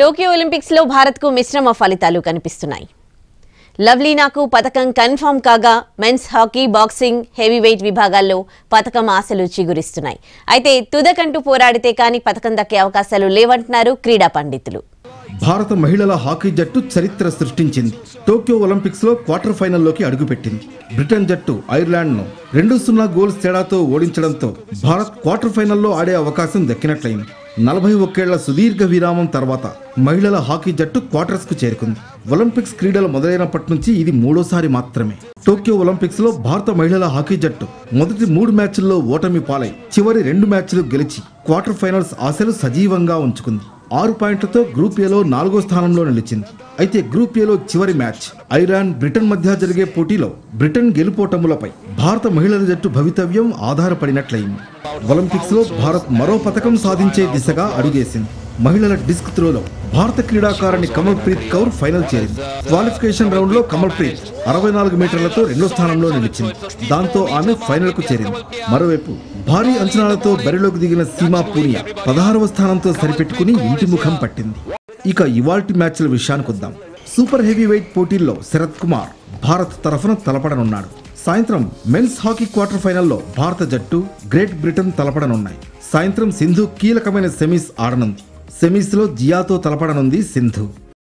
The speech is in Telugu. टोक्यो ओलंपिक्स लो भारत को मिश्रम फलितालु कनिपिस्तुन्नायि। लवलीनाकु पथकं कन्फर्म कागा मेन्स हाकी बॉक्सिंग हेवीवेट विभागाల్లో पथकं ఆశలు చిగురిస్తున్నాయి। అయితే తుదకంటూ పోరాడితే కానీ పథకం దక్కే అవకాశాలు లేవంటున్నారు క్రీడా పండితులు। భారత మహిళల హాకీ జట్టు చరిత్ర సృష్టించింది। టోక్యో ఒలింపిక్స్ లో క్వార్టర్ ఫైనల్ లోకి అడుగుపెట్టింది। బ్రిటన్ జట్టు ఐర్లాండ్ ను 2-0 గోల్స్ తేడాతో ఓడించడంతో భారత్ క్వార్టర్ ఫైనల్ లో ఆడే అవకాశం దక్కినట్లయింది। 41 ఏళ్ల సుదీర్ఘ విరామం తర్వాత మహిళల హాకీ జట్టు క్వార్టర్స్ కు చేరుకుంది। ఒలింపిక్స్ క్రీడలు మొదలైనప్పటి నుంచి ఇది మూడోసారి మాత్రమే। టోక్యో ఒలింపిక్స్ లో భారత మహిళల హాకీ జట్టు మొదటి 3 మ్యాచ్ల్లో ఓటమి పాలై చివరి 2 మ్యాచ్లు గెలిచి క్వార్టర్ ఫైనల్స్ ఆశలు సజీవంగా ఉంచుకుంది। 6 పాయింట్లతో గ్రూప్ ఏలో 4వ స్థానంలో నిలిచింది। అయితే గ్రూప్ ఏలో చివరి మ్యాచ్ ఐరాన్ బ్రిటన్ మధ్య జరిగే పోటీలో బ్రిటన్ గెలుపోటములపై భారత మహిళల జట్టు భవితవ్యం ఆధారపడినట్లయింది। ఒలింపిక్స్ లో భారత్ మరో పతకం సాధించే దిశగా అడుగేసింది। మహిళల డిస్క్ త్రోలో భారత క్రీడాకారిణి కమల్ ప్రీత్ కౌర్ ఫైనల్ చేరింది। క్వాలిఫికేషన్ రౌండ్ లో కమల్ ప్రీత్ 64 మీటర్లతో 2వ స్థానంలో నిలిచింది। దాంతో ఆమె ఫైనల్ కు చేరింది। మరోవైపు భారీ అంచనాలతో బరిలోకి దిగిన సీమా పూనియా 16వ స్థానంతో సరిపెట్టుకుని ఇంటి ముఖం పట్టింది। ఇక ఇవాల్టి మ్యాచ్ల విషయానికి వద్దాం। సూపర్ హెవీ వెయిట్ పోటీల్లో శరత్ కుమార్ భారత్ తరఫున తలపడనున్నాడు। సాయంత్రం మెన్స్ హాకీ క్వార్టర్ ఫైనల్లో భారత జట్టు గ్రేట్ బ్రిటన్ తలపడనున్నాయి। సాయంత్రం సింధు కీలకమైన సెమీస్ ఆడనుంది। సెమీస్లో జియాతో తలపడనుంది సింధు।